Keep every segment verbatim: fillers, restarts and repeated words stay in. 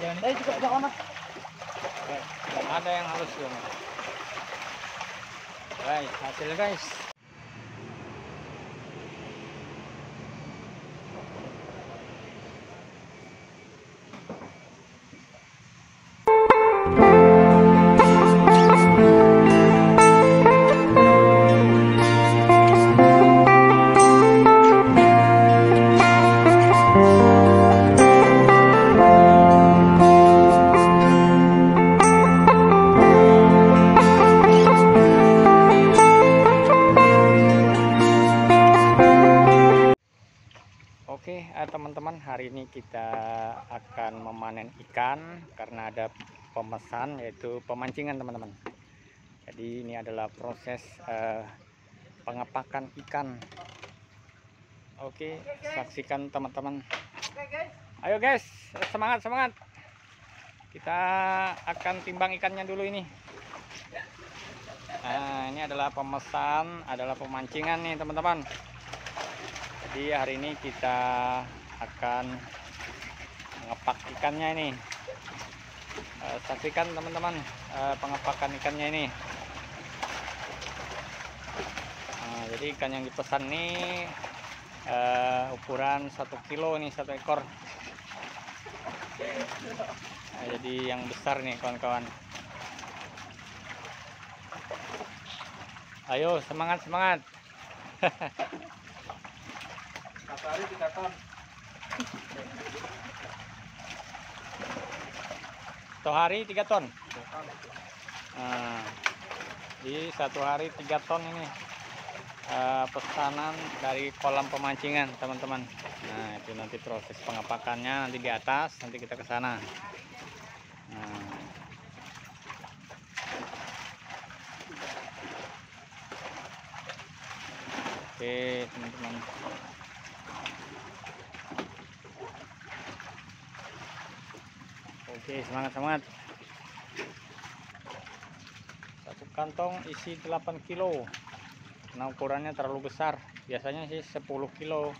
janda juga ada. Ada yang halus ya. Guys, hasil guys. Teman-teman, hari ini kita akan memanen ikan karena ada pemesan, yaitu pemancingan teman-teman. Jadi ini adalah proses eh, pengepakan ikan. Oke, saksikan teman-teman. Ayo guys, semangat semangat. Kita akan timbang ikannya dulu ini. Nah, ini adalah pemesan, adalah pemancingan nih teman-teman. Jadi hari ini kita akan mengepak ikannya ini. E, saksikan teman-teman e, pengepakan ikannya ini. Nah, jadi ikan yang dipesan ini e, ukuran satu kilo nih, satu ekor. Nah, jadi yang besar nih kawan-kawan. Ayo semangat semangat. Satu hari tiga ton. Satu hari tiga ton. Nah, di satu hari tiga ton ini uh, pesanan dari kolam pemancingan teman-teman. Nah, itu nanti proses pengepakannya nanti di atas, nanti kita ke sana. Nah. Oke teman-teman. Oke, semangat-semangat. Satu kantong isi delapan kilo. Nah, ukurannya terlalu besar. Biasanya sih sepuluh kilo.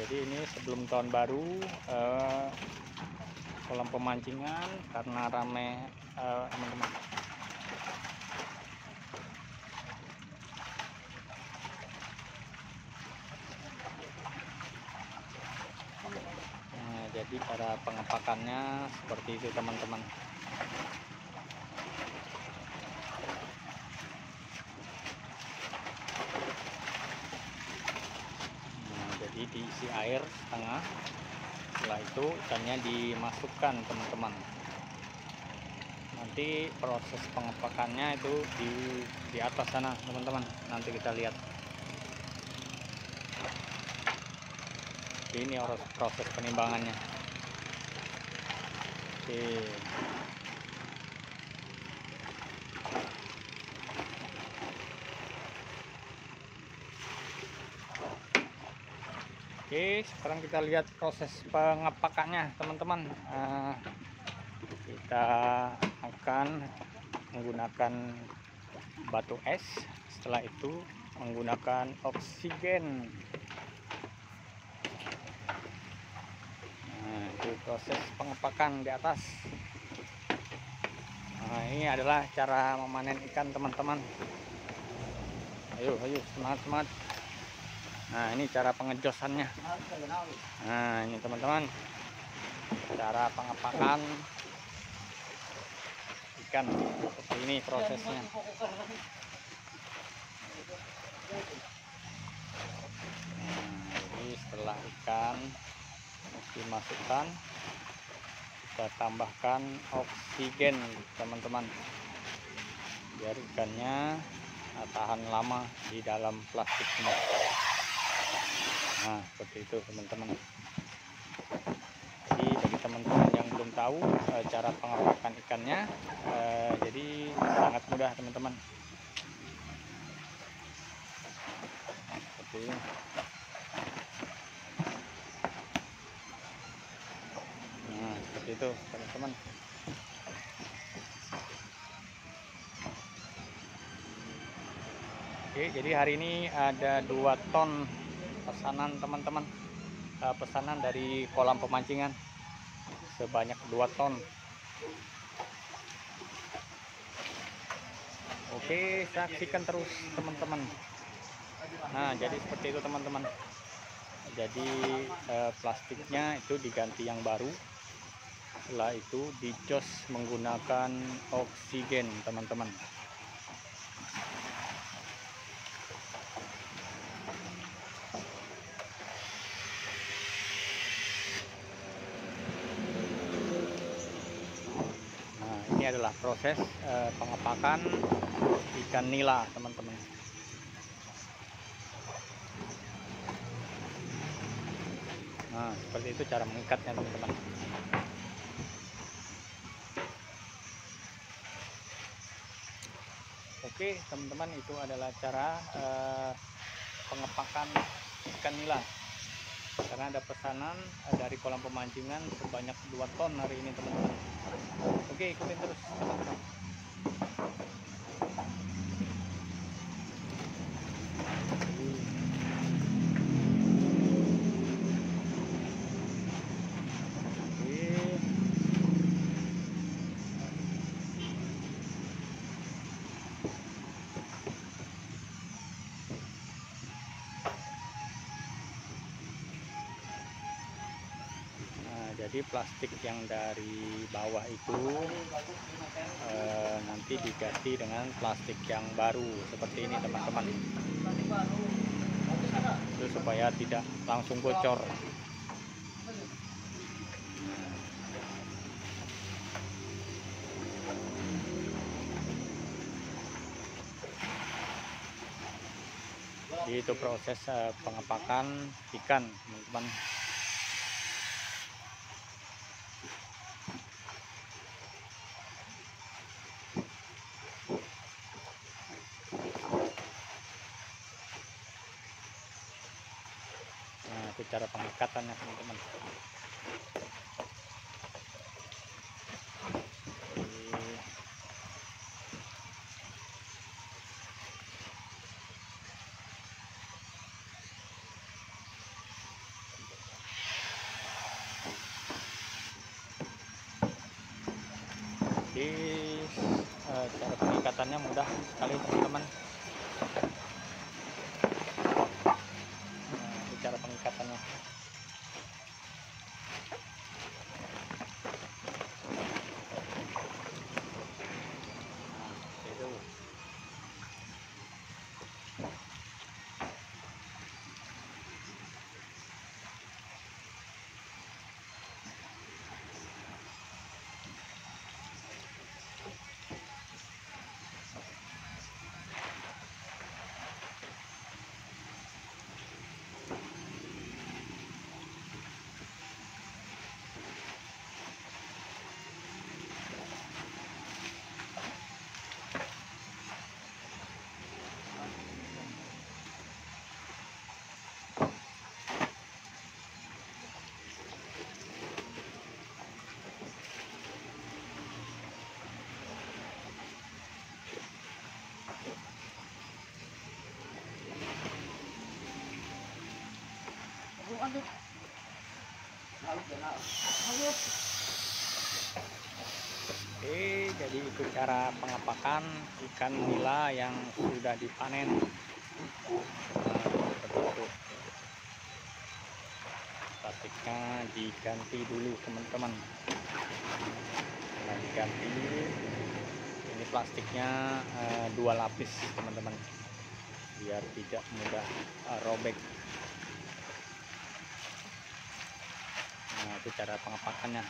Jadi ini sebelum tahun baru eh, kolam pemancingan karena ramai eh, teman-teman. Nah, jadi cara pengepakannya seperti itu teman-teman. Diisi air setengah, setelah itu ikannya dimasukkan teman-teman. Nanti proses pengepakannya itu di di atas sana teman-teman, nanti kita lihat. Ini proses penimbangannya. Oke. Oke, sekarang kita lihat proses pengepakannya teman-teman. Uh, kita akan menggunakan batu es, setelah itu menggunakan oksigen. Nah, itu proses pengepakan di atas. Nah, ini adalah cara memanen ikan teman-teman. Ayo, ayo, semangat-semangat. Nah, ini cara pengejosannya. Nah, ini teman-teman, cara pengepakan ikan seperti ini prosesnya. Nah, jadi setelah ikan dimasukkan, kita tambahkan oksigen teman-teman, biar ikannya tahan lama di dalam plastiknya. Nah, seperti itu teman-teman. Jadi bagi teman-teman yang belum tahu e, cara pengepakan ikannya, e, jadi sangat mudah teman-teman. Seperti ini. itu teman-teman. Oke, jadi hari ini ada dua ton pesanan teman-teman, uh, pesanan dari kolam pemancingan sebanyak dua ton. Oke, saksikan terus teman-teman. Nah, jadi seperti itu teman-teman. Jadi eh, plastiknya itu diganti yang baru, setelah itu dicos menggunakan oksigen teman-teman. Nah, ini adalah proses eh, pengepakan ikan nila teman-teman. Nah, seperti itu cara mengikatnya teman-teman. Oke teman-teman, itu adalah cara eh, pengepakan ikan nila. Karena ada pesanan eh, dari kolam pemancingan sebanyak dua ton hari ini teman-teman. Oke, ikutin terus teman-teman. Jadi plastik yang dari bawah itu e, nanti diganti dengan plastik yang baru seperti ini teman-teman. Itu supaya tidak langsung bocor. Jadi itu proses e, pengepakan ikan teman-teman. Cara pengikatannya teman-teman. Jadi cara pengikatannya mudah sekali teman-teman. Cara pengikatannya. Nah, itu. Aduh. Aduh. Oke, jadi itu cara pengepakan ikan nila yang sudah dipanen. Nah, plastiknya diganti dulu teman-teman. Nah, diganti. Ini plastiknya eh, dua lapis teman-teman, biar tidak mudah eh, robek. Nah, itu cara pengepakannya.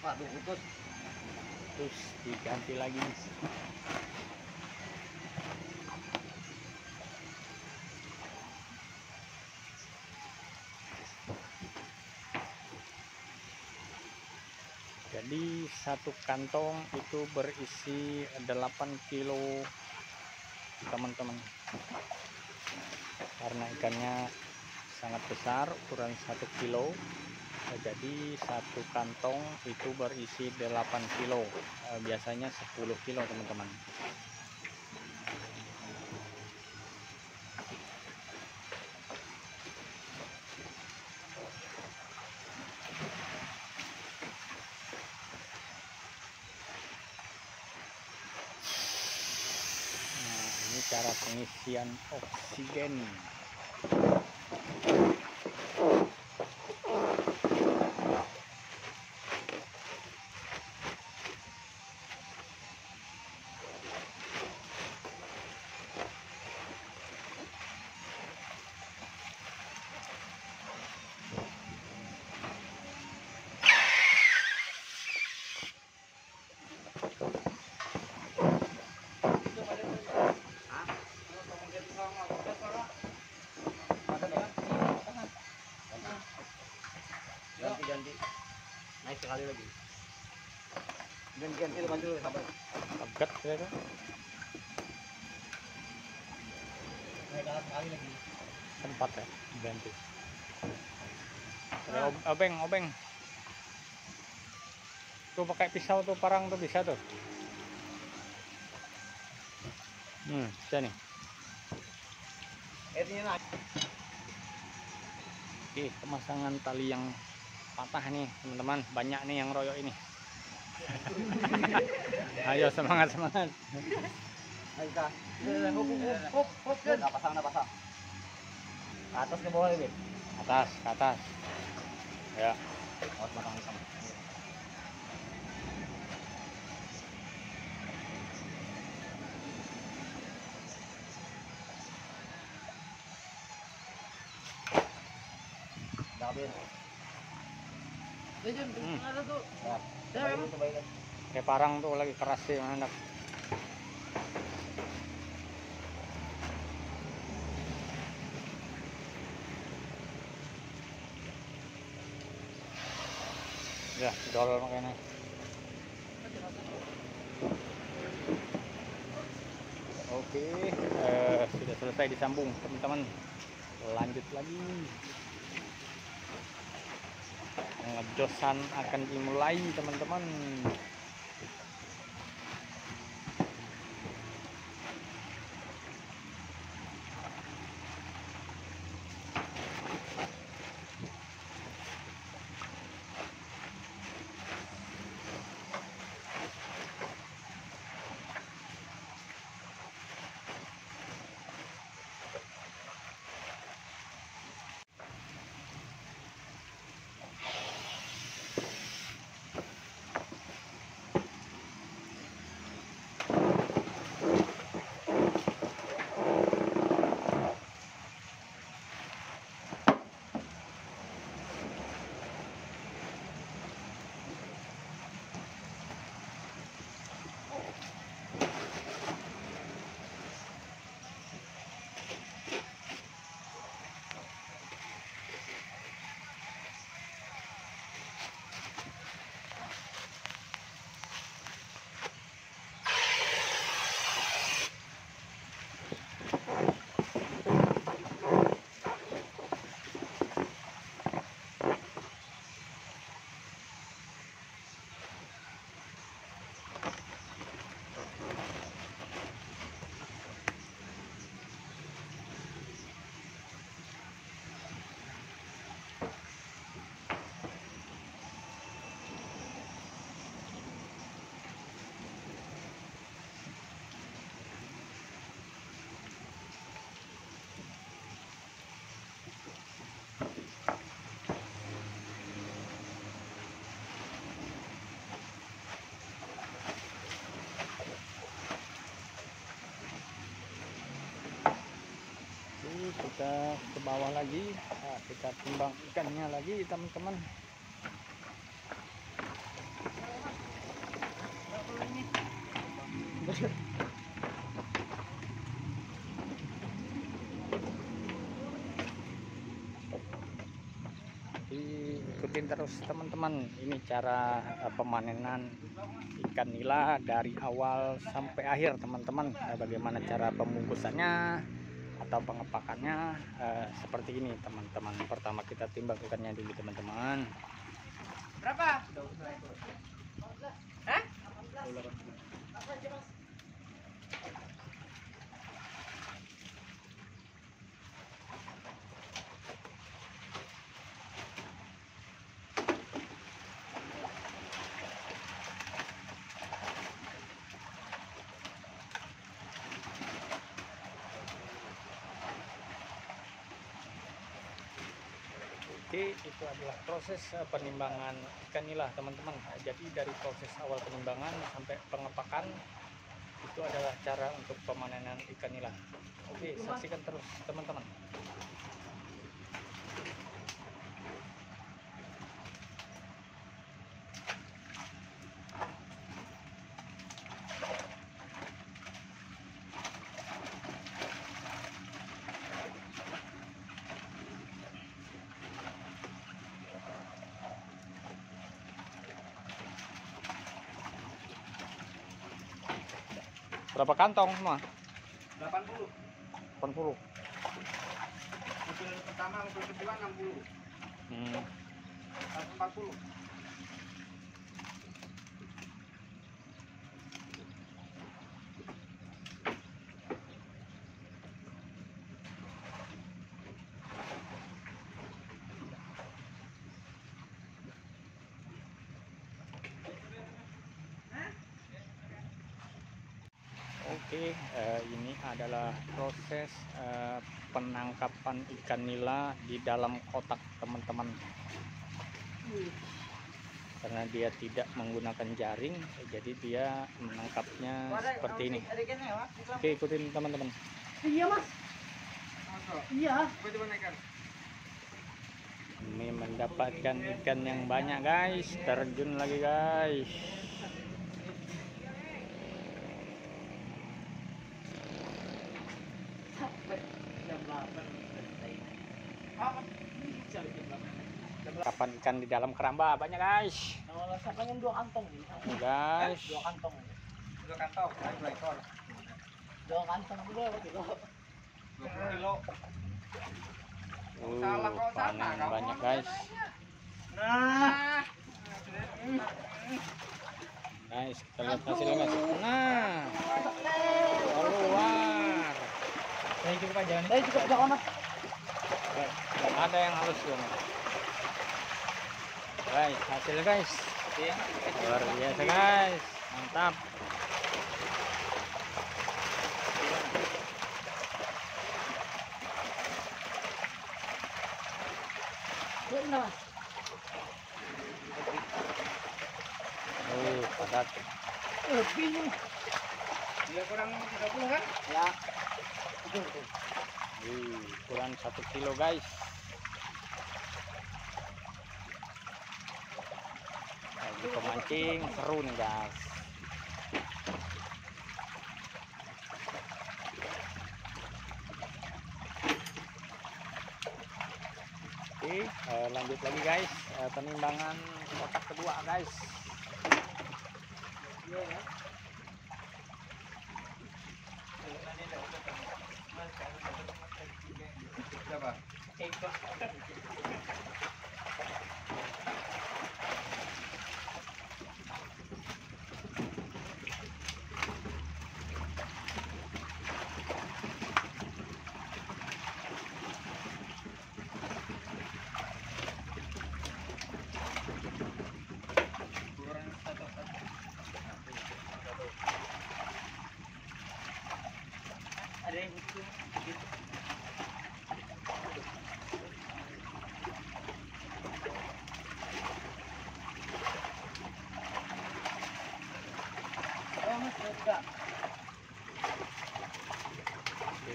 Waduh, putus. Terus diganti lagi. satu kantong itu berisi delapan kilo teman-teman, karena ikannya sangat besar, ukuran satu kilo. Jadi satu kantong itu berisi delapan kilo, biasanya sepuluh kilo teman-teman. Nah, ini cara pengisian oksigen. Ganti naik sekali lagi, dan ganti lepas dulu sabar abgat ya kan, naik sekali lagi tempat ya ganti nah. obeng obeng tuh pakai pisau tuh, parang tuh bisa tuh. Hmm bisa nih airnya. Oke, pemasangan tali yang patah nih teman-teman, banyak nih yang royok ini. Ayo semangat semangat. Ayo kita hop hop nggak pasang nggak pasang. Atas ke bawah ini. Atas ke atas. Ya. Awas matang matang. Dabin. Hmm. Kayak parang tuh lagi keras sih, enak. Ya, dol makanya. Oke, eh, sudah selesai disambung teman-teman. Lanjut lagi. Pengejosan akan dimulai teman-teman. Kita ke bawah lagi, nah, kita timbang ikannya lagi teman-teman. Ikut ikutin terus teman-teman, ini cara pemanenan ikan nila dari awal sampai akhir teman-teman, bagaimana cara pembungkusannya atau pengepakannya eh, seperti ini teman-teman. Pertama kita timbang ikannya dulu teman-teman. Berapa? Hah? Jadi itu adalah proses penimbangan ikan nila teman-teman. Jadi dari proses awal penimbangan sampai pengepakan itu adalah cara untuk pemanenan ikan nila. Oke, saksikan terus teman-teman. Berapa kantong semua? delapan puluh. delapan puluh. Mobil pertama, mobil kedua enam puluh. Hmm. empat puluh. Oke, eh, ini adalah proses eh, penangkapan ikan nila di dalam kotak teman-teman. Karena dia tidak menggunakan jaring, eh, jadi dia menangkapnya seperti ini. Oke, ikutin teman-teman. Iya mas. Iya. Ini mendapatkan ikan yang banyak guys. Terjun lagi guys. Kapan ikan di dalam keramba banyak guys. Pengen dua kantong ini guys. Dua kantong. Dua kantong. Dua ekor. Dua kantong dua kilo. Dua kilo. Salah kau sana. Banyak guys. Nah. Guys, kita lihat hasilnya guys. Nah. Keluar. Saya cukup aja. Saya cukup aja mas. Ada yang halus ya mas. Guys, hasilnya guys luar biasa guys, mantap. Oh, padat. Lebih. Dia kurang tiga puluh kan? Ya. Uh, kurang satu kilo guys. Pemancing seru nih guys. Oke, eh, lanjut lagi guys, eh, penimbangan kotak kedua guys.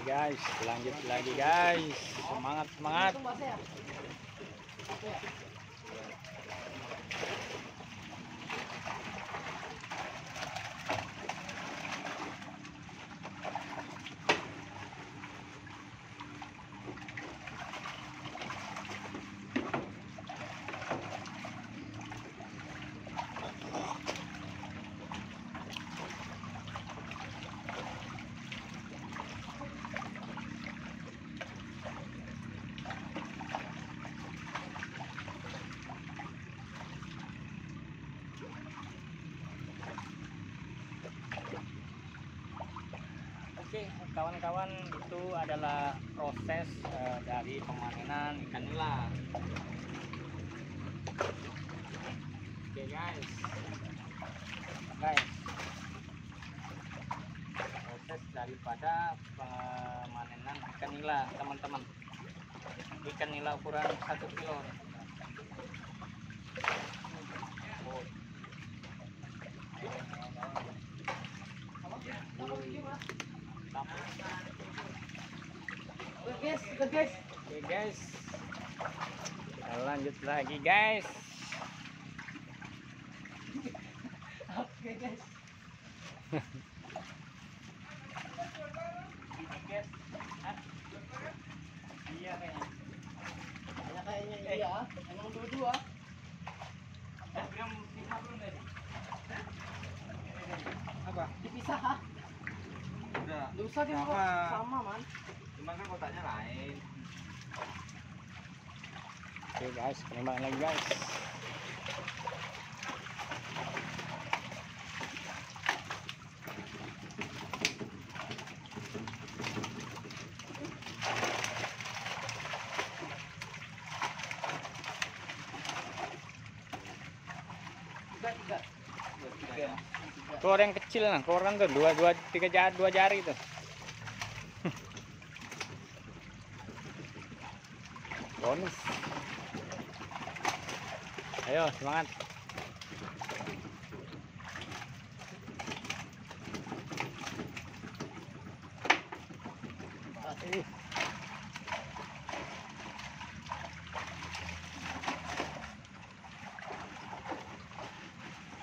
Oke guys, lanjut lagi guys, semangat semangat. Oke, kawan-kawan, itu adalah proses uh, dari pemanenan ikan nila. Oke guys, guys, proses daripada pemanenan ikan nila, teman-teman. Ikan nila ukuran satu kilo. Oh. Oke guys, oke guys. Oke guys. Kita lanjut lagi guys. Oke guys. Oke guys. Iya kayaknya. Banyak kayaknya iya. Emang dua-dua. Apa? Dipisah. Udah. Dipisah dia sama. Sama, man. Cuman kan kotaknya lain. Oke, guys, penimbangan lagi, guys. Keluar yang kecil, nah keluarkan tuh dua dua tiga jari dua jari tuh. Bonus. Ayo semangat.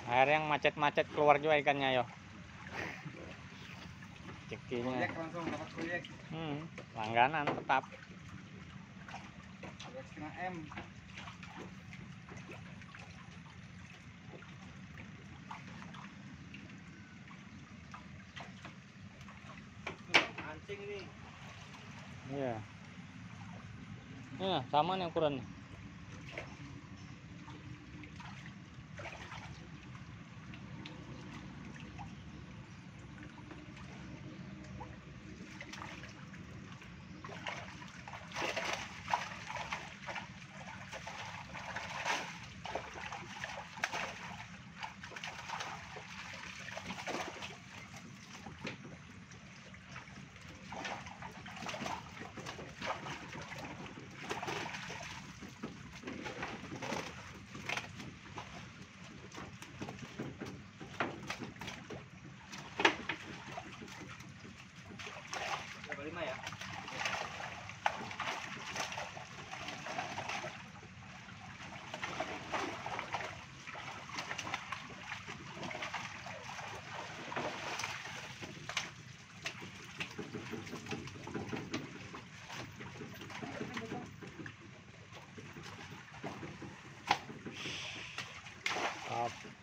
Air yang macet-macet keluar juga ikannya, yo. Cekinya. Hmm, langganan tetap. Anjing nih. Iya. Nah, sama nih ukurannya.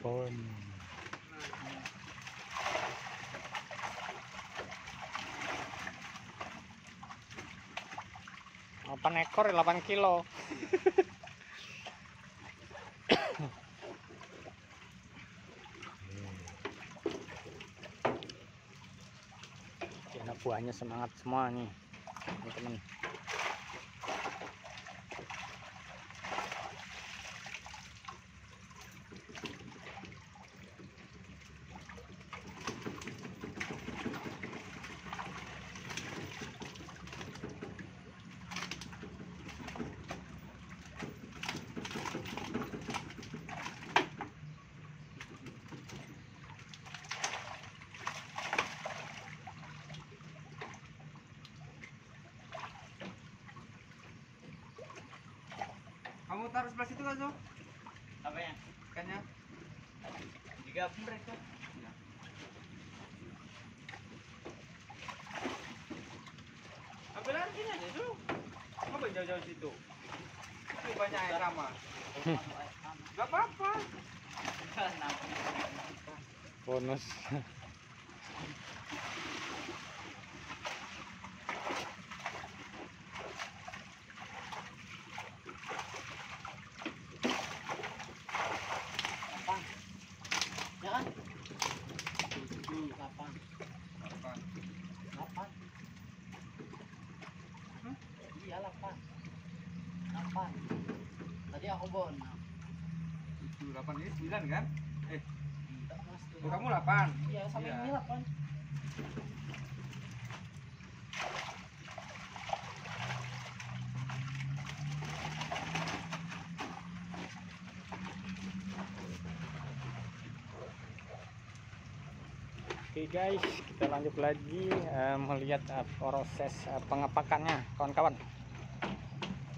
Apun. delapan ekor delapan kilo. Anak buahnya semangat semua nih, teman-teman. Kamu taruh sebelah situ kan, Zo? Apanya? Ikannya? Digabung mereka. Ya. Ambil lagi aja, Zo. Kenapa jauh-jauh situ? Itu banyak air sama. Gak apa-apa. Bonus. Kapan? Kapan? Apa? Hmm? Iya delapan. Delapan. Tadi aku bon. Itu delapan ini sembilan kan? Eh. Tidak mas. Oh, kamu delapan. Iya sama iya. Ini delapan. Oke okay guys, kita lanjut lagi uh, melihat uh, proses uh, pengepakannya kawan-kawan.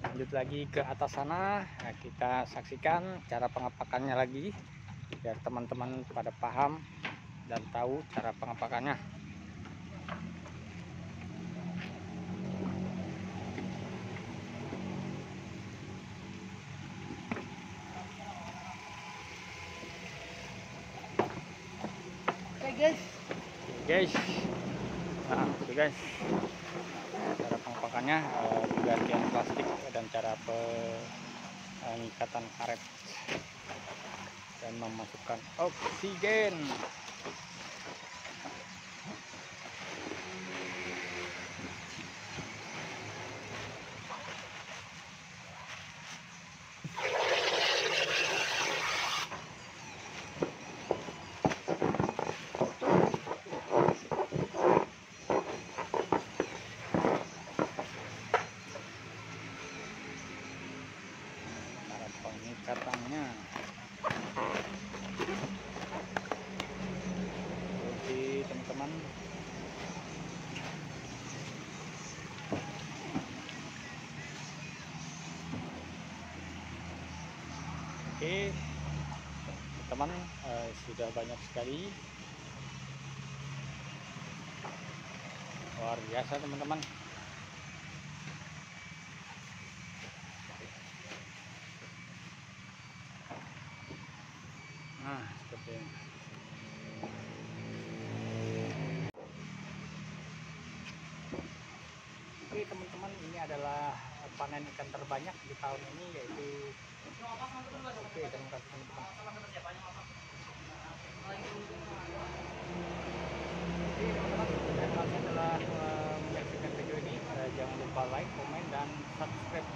Lanjut lagi ke atas sana, nah, kita saksikan cara pengepakannya lagi biar teman-teman pada paham dan tahu cara pengepakannya. Oke okay guys, guys, nah, itu guys, cara pengepakannya uh, penggantian plastik dan cara pengikatan karet dan memasukkan oksigen. Katanya oke teman-teman, oke teman, eh, sudah banyak sekali, luar biasa teman-teman. Nah, seperti ini. Oke teman-teman, ini adalah panen ikan terbanyak di tahun ini, yaitu oke teman-teman, oke teman-teman, adalah menyaksikan video ini, jangan lupa like, komen, dan subscribe.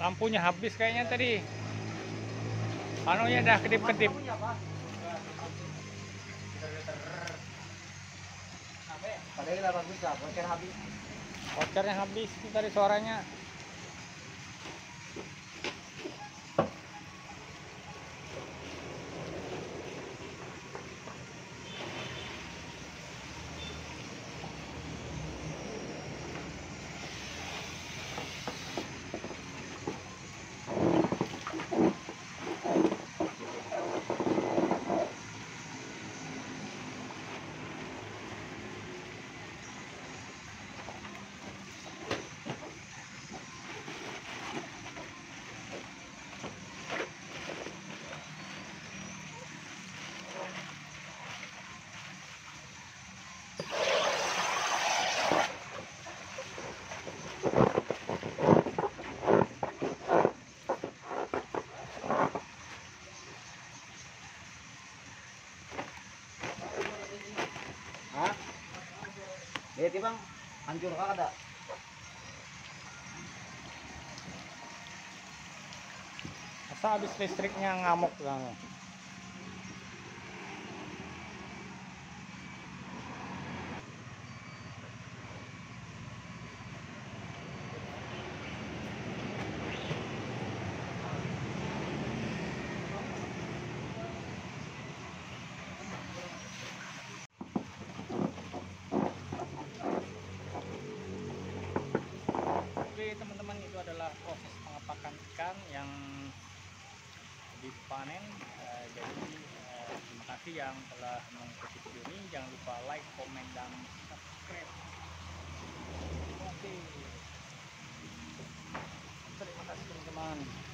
Lampunya habis kayaknya tadi. Anunya dah kedip-kedip. Vouchernya habis itu tadi suaranya. Oke Lihat bang, hancur kah ada? Masa habis listriknya ngamuk bang. Teman-teman, itu adalah proses pengepakan ikan yang dipanen. Uh, jadi uh, terima kasih yang telah mengikuti video ini. Jangan lupa like, komen, dan subscribe. Terima kasih, terima kasih teman-teman.